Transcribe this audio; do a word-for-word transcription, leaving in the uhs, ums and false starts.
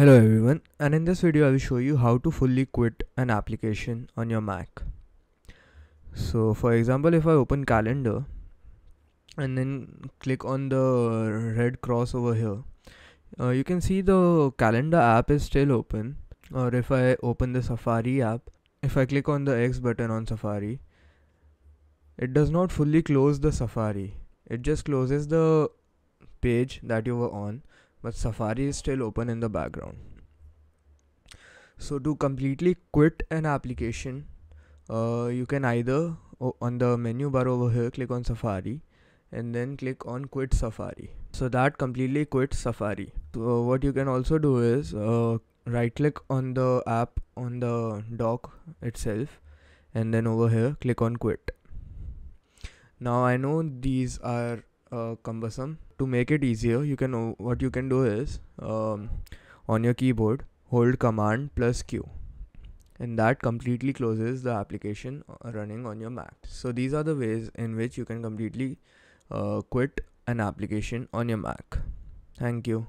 Hello everyone, and in this video I will show you how to fully quit an application on your Mac. So for example, if I open calendar and then click on the red cross over here, uh, you can see the calendar app is still open. Or if I open the Safari app, if I click on the X button on Safari, it does not fully close the Safari. It just closes the page that you were on, but Safari is still open in the background. So to completely quit an application, uh, you can either oh, on the menu bar over here click on Safari and then click on quit Safari. So that completely quits Safari. So what you can also do is uh, right click on the app on the dock itself and then over here click on quit. Now I know these are Uh, cumbersome. To make it easier, you can uh, what you can do is um, on your keyboard hold command plus Q, and that completely closes the application running on your Mac. So these are the ways in which you can completely uh, quit an application on your Mac. Thank you.